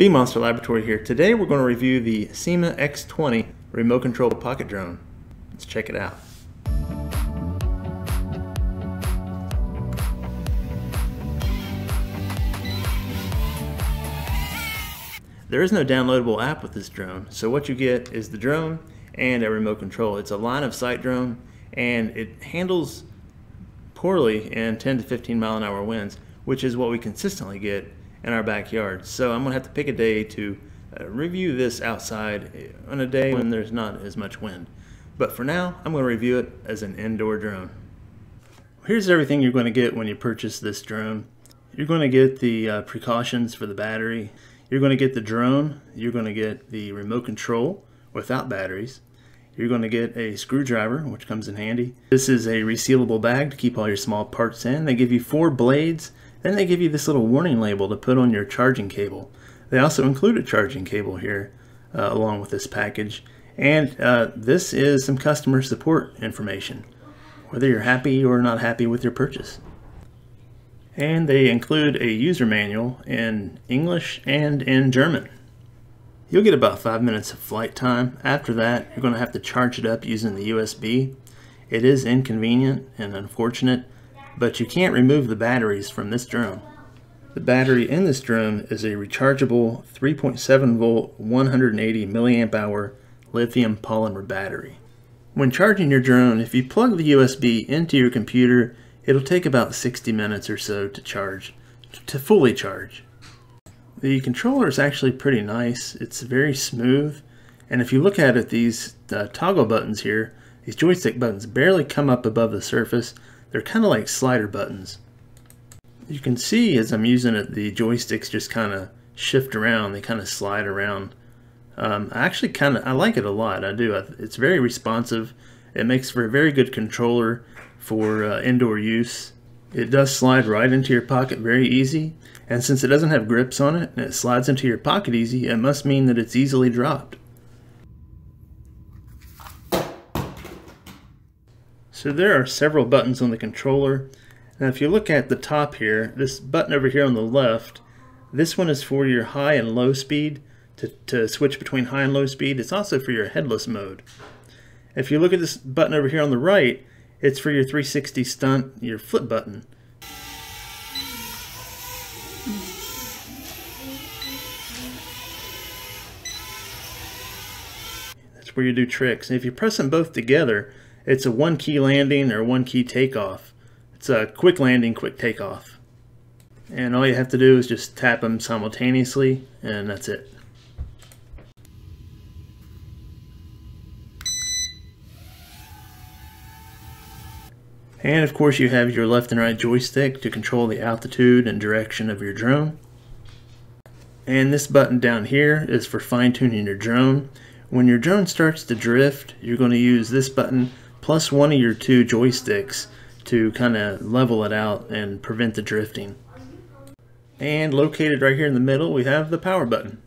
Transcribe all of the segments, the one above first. BMonster Laboratory here. Today we're going to review the Syma X20 remote control pocket drone. Let's check it out. There is no downloadable app with this drone, so what you get is the drone and a remote control. It's a line of sight drone and it handles poorly in 10 to 15 mile an hour winds, which is what we consistently get in our backyard. So I'm gonna have to pick a day to review this outside on a day when there's not as much wind. But for now, I'm gonna review it as an indoor drone. Here's everything you're gonna get when you purchase this drone. You're gonna get the precautions for the battery. You're gonna get the drone. You're gonna get the remote control without batteries. You're gonna get a screwdriver, which comes in handy. This is a resealable bag to keep all your small parts in. They give you 4 blades. Then they give you this little warning label to put on your charging cable. They also include a charging cable here along with this package. And this is some customer support information, whether you're happy or not happy with your purchase. And they include a user manual in English and in German. You'll get about 5 minutes of flight time. After that, you're going to have to charge it up using the USB. It is inconvenient and unfortunate, but you can't remove the batteries from this drone. The battery in this drone is a rechargeable 3.7 volt 180 milliamp hour lithium polymer battery. When charging your drone, if you plug the USB into your computer, it'll take about 60 minutes or so to charge, to fully charge. The controller is actually pretty nice. It's very smooth, and if you look at it, these toggle buttons here, these joystick buttons barely come up above the surface. They're kind of like slider buttons. You can see as I'm using it, the joysticks just kind of shift around. They kind of slide around. I like it a lot. I do. It's very responsive. It makes for a very good controller for indoor use. It does slide right into your pocket very easy. And since it doesn't have grips on it and it slides into your pocket easy, it must mean that it's easily dropped. So there are several buttons on the controller. Now if you look at the top here, this button over here on the left, this one is for your high and low speed, to switch between high and low speed. It's also for your headless mode. If you look at this button over here on the right, it's for your 360 stunt, your flip button. That's where you do tricks. And if you press them both together, it's a 1-key landing or 1-key takeoff. It's a quick landing, quick takeoff. And all you have to do is just tap them simultaneously, and that's it. And of course you have your left and right joystick to control the altitude and direction of your drone. And this button down here is for fine-tuning your drone. When your drone starts to drift, you're going to use this button plus one of your 2 joysticks to kind of level it out and prevent the drifting. And located right here in the middle, we have the power button.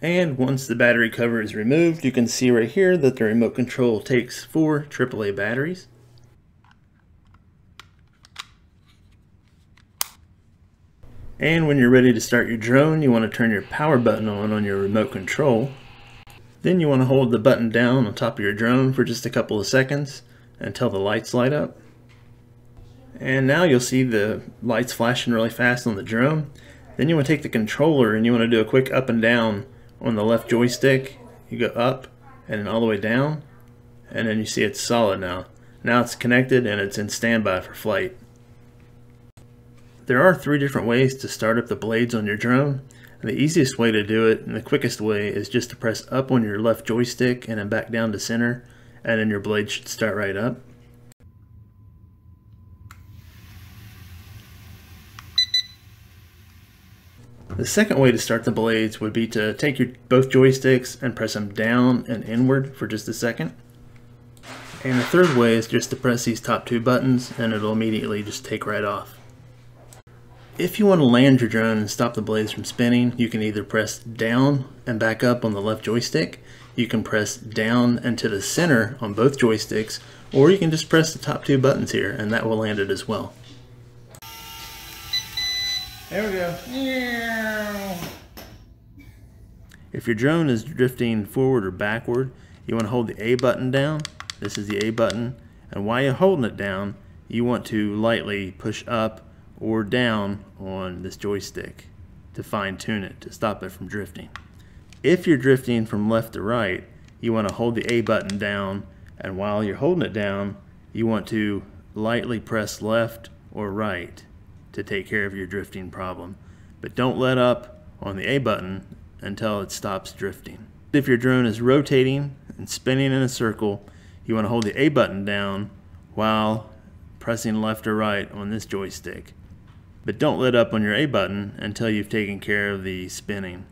And once the battery cover is removed, you can see right here that the remote control takes 4 AAA batteries. And when you're ready to start your drone, you want to turn your power button on your remote control. Then you want to hold the button down on top of your drone for just a couple of seconds until the lights light up. And now you'll see the lights flashing really fast on the drone. Then you want to take the controller and you want to do a quick up and down on the left joystick. You go up and then all the way down, and then you see it's solid now. Now it's connected and it's in standby for flight. There are 3 different ways to start up the blades on your drone. And the easiest way to do it and the quickest way is just to press up on your left joystick and then back down to center, and then your blade should start right up. The second way to start the blades would be to take your both joysticks and press them down and inward for just a second. And the third way is just to press these top 2 buttons and it'll immediately just take right off. If you want to land your drone and stop the blades from spinning, you can either press down and back up on the left joystick, you can press down and to the center on both joysticks, or you can just press the top 2 buttons here and that will land it as well. There we go. Yeah. If your drone is drifting forward or backward, you want to hold the A button down. This is the A button. And while you're holding it down, you want to lightly push up or down on this joystick to fine-tune it, to stop it from drifting. If you're drifting from left to right, you want to hold the A button down, and while you're holding it down, you want to lightly press left or right to take care of your drifting problem. But don't let up on the A button until it stops drifting. If your drone is rotating and spinning in a circle, you want to hold the A button down while pressing left or right on this joystick. But don't let up on your A button until you've taken care of the spinning.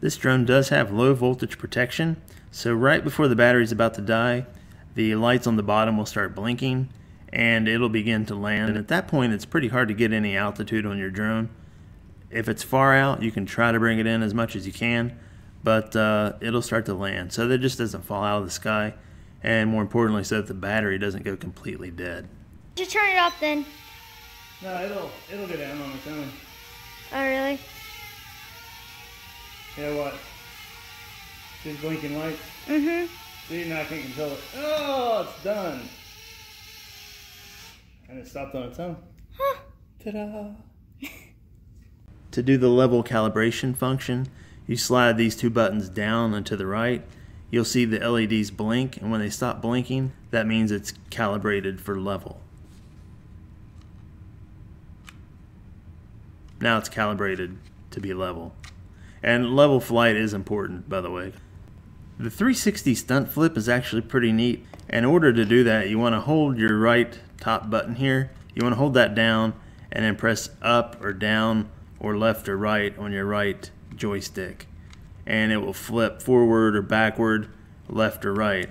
This drone does have low voltage protection, so right before the battery's about to die, the lights on the bottom will start blinking and it'll begin to land. And at that point, it's pretty hard to get any altitude on your drone. If it's far out, you can try to bring it in as much as you can, but it'll start to land so that it just doesn't fall out of the sky, and more importantly, so that the battery doesn't go completely dead. Just turn it off then. No, it'll go down on its own. Oh, really? Yeah, what? Just blinking lights? Mm-hmm. See, now I can't control it. Oh, it's done. And it stopped on its own. Huh. Ta-da. To do the level calibration function, you slide these two buttons down and to the right. You'll see the LEDs blink, and when they stop blinking, that means it's calibrated for level. Now it's calibrated to be level. And level flight is important, by the way. The 360 stunt flip is actually pretty neat. In order to do that, you want to hold your right top button here. You want to hold that down and then press up or down or left or right on your right joystick. And it will flip forward or backward, left or right.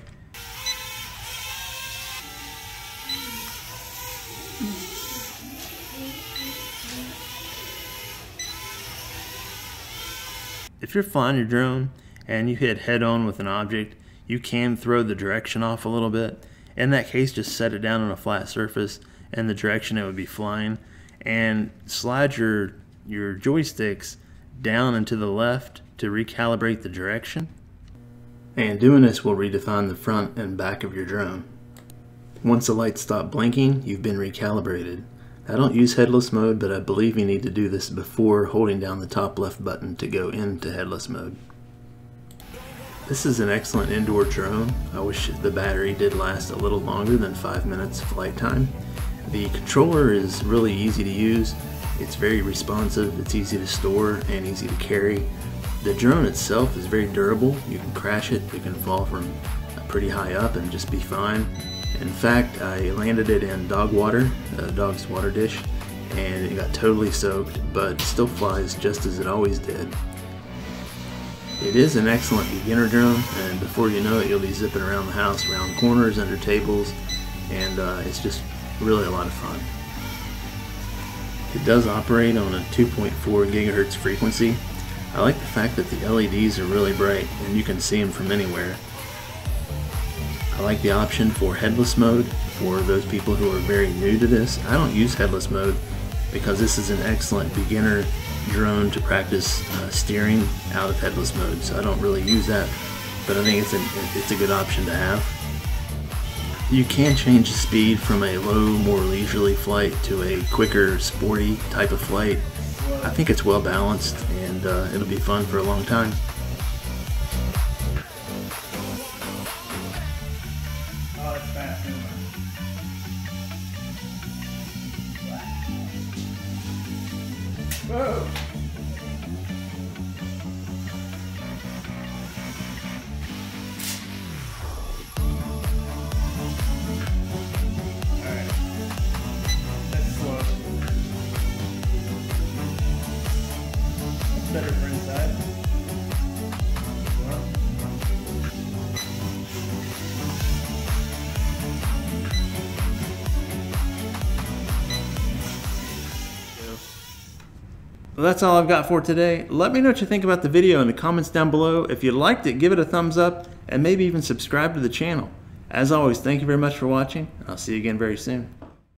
If you're flying your drone and you hit head-on with an object, you can throw the direction off a little bit. In that case, just set it down on a flat surface in the direction it would be flying, and slide your joysticks down and to the left to recalibrate the direction. And doing this will redefine the front and back of your drone. Once the lights stop blinking, you've been recalibrated. I don't use headless mode, but I believe you need to do this before holding down the top left button to go into headless mode. This is an excellent indoor drone. I wish the battery did last a little longer than 5 minutes flight time. The controller is really easy to use. It's very responsive, it's easy to store and easy to carry. The drone itself is very durable. You can crash it, it can fall from pretty high up and just be fine. In fact, I landed it in dog water, a dog's water dish, and it got totally soaked, but still flies just as it always did. It is an excellent beginner drone, and before you know it, you'll be zipping around the house, around corners, under tables, and it's just really a lot of fun. It does operate on a 2.4 gigahertz frequency. I like the fact that the LEDs are really bright, and you can see them from anywhere. I like the option for headless mode for those people who are very new to this. I don't use headless mode because this is an excellent beginner drone to practice steering out of headless mode, so I don't really use that, but I think it's a good option to have. You can change the speed from a low, more leisurely flight to a quicker, sporty type of flight. I think it's well balanced, and it'll be fun for a long time. Whoa. Alright. That's close. That's better for inside. Well, that's all I've got for today. Let me know what you think about the video in the comments down below. If you liked it, give it a thumbs up and maybe even subscribe to the channel. As always, thank you very much for watching, and I'll see you again very soon.